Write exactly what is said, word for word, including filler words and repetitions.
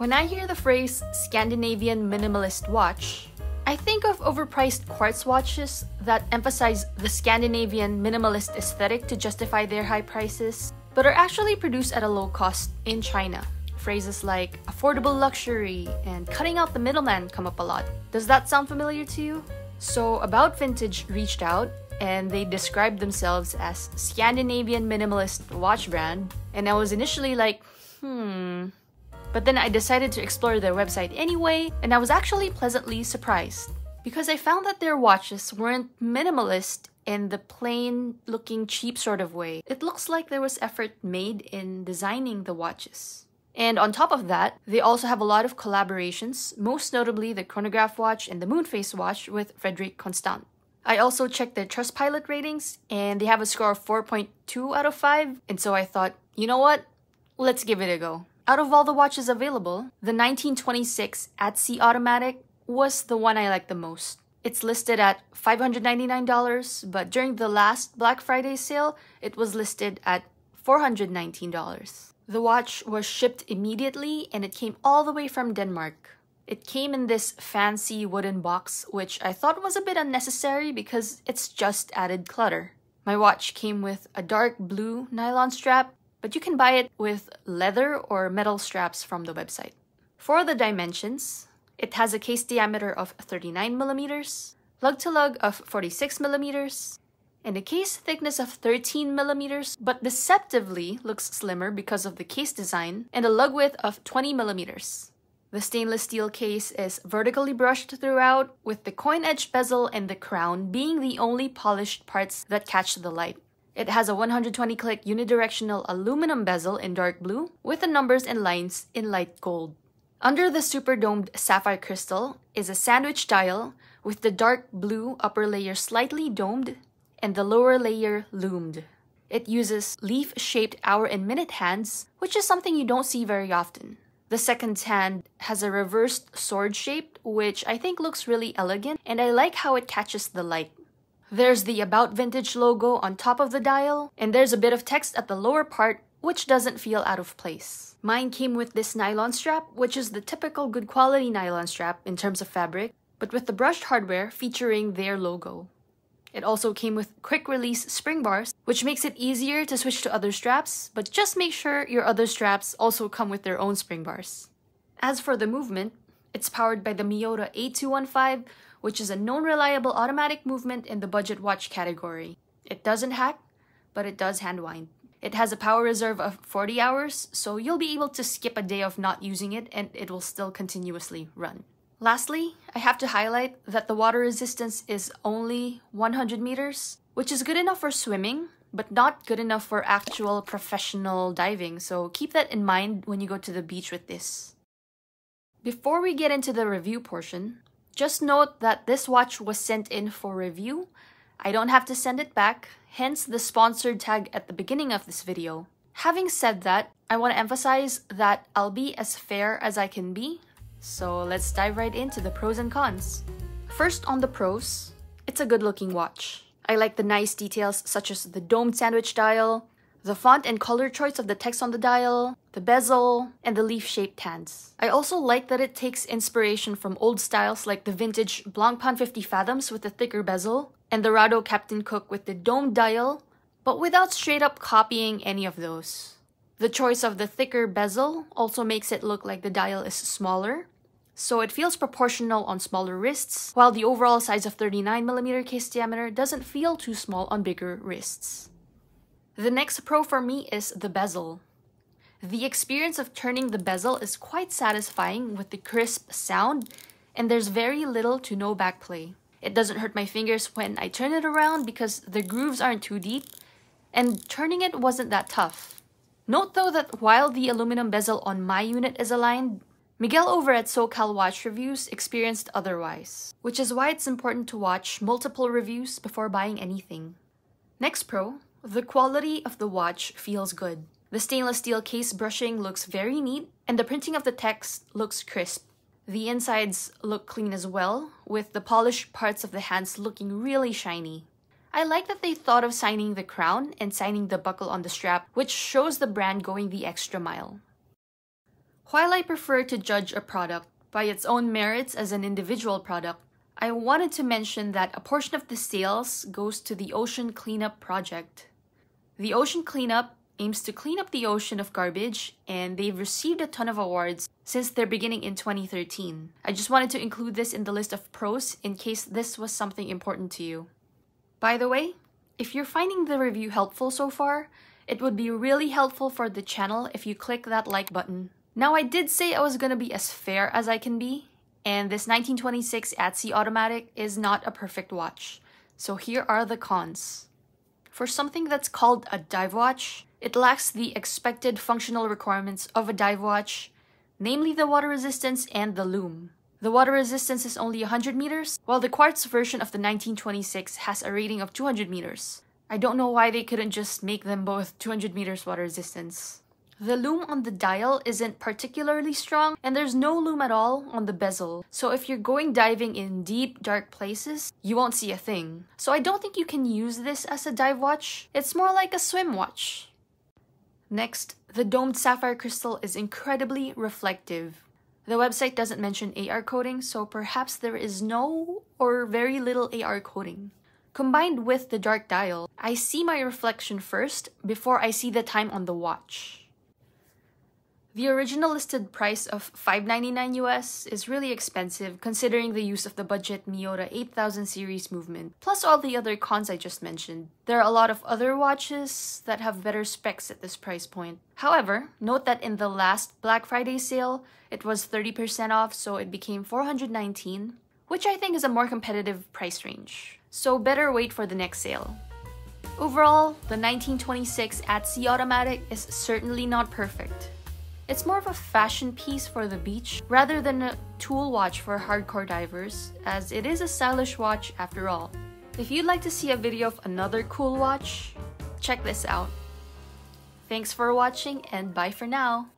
When I hear the phrase Scandinavian minimalist watch, I think of overpriced quartz watches that emphasize the Scandinavian minimalist aesthetic to justify their high prices, but are actually produced at a low cost in China. Phrases like affordable luxury and cutting out the middleman come up a lot. Does that sound familiar to you? So About Vintage reached out and they described themselves as Scandinavian minimalist watch brand, and I was initially like, hmm. But then I decided to explore their website anyway, and I was actually pleasantly surprised because I found that their watches weren't minimalist in the plain looking cheap sort of way. It looks like there was effort made in designing the watches. And on top of that, they also have a lot of collaborations, most notably the Chronograph watch and the Moonface watch with Frederic Constant. I also checked their Trustpilot ratings, and they have a score of four point two out of five, and so I thought, you know what? Let's give it a go. Out of all the watches available, the nineteen twenty-six At Sea Automatic was the one I liked the most. It's listed at five hundred ninety-nine dollars, but during the last Black Friday sale, it was listed at four hundred nineteen dollars. The watch was shipped immediately, and it came all the way from Denmark. It came in this fancy wooden box, which I thought was a bit unnecessary because it's just added clutter. My watch came with a dark blue nylon strap, but you can buy it with leather or metal straps from the website. For the dimensions, it has a case diameter of thirty-nine millimeters, lug-to-lug of forty-six millimeters, and a case thickness of thirteen millimeters, but deceptively looks slimmer because of the case design, and a lug width of twenty millimeters. The stainless steel case is vertically brushed throughout, with the coin-edged bezel and the crown being the only polished parts that catch the light. It has a one hundred twenty click unidirectional aluminum bezel in dark blue, with the numbers and lines in light gold. Under the superdomed sapphire crystal is a sandwich dial with the dark blue upper layer slightly domed and the lower layer loomed. It uses leaf-shaped hour and minute hands, which is something you don't see very often. The second hand has a reversed sword shape, which I think looks really elegant, and I like how it catches the light. There's the About Vintage logo on top of the dial, and there's a bit of text at the lower part, which doesn't feel out of place. Mine came with this nylon strap, which is the typical good quality nylon strap in terms of fabric, but with the brushed hardware featuring their logo. It also came with quick-release spring bars, which makes it easier to switch to other straps, but just make sure your other straps also come with their own spring bars. As for the movement, it's powered by the Miyota eighty-two fifteen, which is a known reliable automatic movement in the budget watch category. It doesn't hack, but it does hand wind. It has a power reserve of forty hours, so you'll be able to skip a day of not using it and it will still continuously run. Lastly, I have to highlight that the water resistance is only one hundred meters, which is good enough for swimming, but not good enough for actual professional diving, so keep that in mind when you go to the beach with this. Before we get into the review portion, just note that this watch was sent in for review. I don't have to send it back, hence the sponsored tag at the beginning of this video. Having said that, I want to emphasize that I'll be as fair as I can be. So let's dive right into the pros and cons. First, on the pros, it's a good-looking watch. I like the nice details such as the domed sandwich dial, the font and color choice of the text on the dial, the bezel, and the leaf-shaped hands. I also like that it takes inspiration from old styles like the vintage Blancpain fifty Fathoms with the thicker bezel, and the Rado Captain Cook with the domed dial, but without straight-up copying any of those. The choice of the thicker bezel also makes it look like the dial is smaller, so it feels proportional on smaller wrists, while the overall size of thirty-nine millimeter case diameter doesn't feel too small on bigger wrists. The next pro for me is the bezel. The experience of turning the bezel is quite satisfying with the crisp sound, and there's very little to no backplay. It doesn't hurt my fingers when I turn it around because the grooves aren't too deep, and turning it wasn't that tough. Note though that while the aluminum bezel on my unit is aligned, Miguel over at SoCal Watch Reviews experienced otherwise, which is why it's important to watch multiple reviews before buying anything. Next pro, the quality of the watch feels good. The stainless steel case brushing looks very neat, and the printing of the text looks crisp. The insides look clean as well, with the polished parts of the hands looking really shiny. I like that they thought of signing the crown and signing the buckle on the strap, which shows the brand going the extra mile. While I prefer to judge a product by its own merits as an individual product, I wanted to mention that a portion of the sales goes to the Ocean Cleanup Project. The Ocean Cleanup aims to clean up the ocean of garbage, and they've received a ton of awards since their beginning in twenty thirteen. I just wanted to include this in the list of pros in case this was something important to you. By the way, if you're finding the review helpful so far, it would be really helpful for the channel if you click that like button. Now, I did say I was gonna be as fair as I can be, and this nineteen twenty-six At Sea Automatic is not a perfect watch. So here are the cons. For something that's called a dive watch, it lacks the expected functional requirements of a dive watch, namely the water resistance and the lume. The water resistance is only one hundred meters, while the quartz version of the nineteen twenty-six has a rating of two hundred meters. I don't know why they couldn't just make them both two hundred meters water resistance. The lume on the dial isn't particularly strong, and there's no lume at all on the bezel. So if you're going diving in deep, dark places, you won't see a thing. So I don't think you can use this as a dive watch. It's more like a swim watch. Next, the domed sapphire crystal is incredibly reflective. The website doesn't mention A R coating, so perhaps there is no or very little A R coating. Combined with the dark dial, I see my reflection first before I see the time on the watch. The original listed price of five ninety-nine U S is really expensive considering the use of the budget Miyota eight thousand series movement, plus all the other cons I just mentioned. There are a lot of other watches that have better specs at this price point. However, note that in the last Black Friday sale, it was thirty percent off, so it became four hundred nineteen dollars, which I think is a more competitive price range. So better wait for the next sale. Overall, the nineteen twenty-six At Sea Automatic is certainly not perfect. It's more of a fashion piece for the beach rather than a tool watch for hardcore divers, as it is a stylish watch after all. If you'd like to see a video of another cool watch, check this out. Thanks for watching, and bye for now!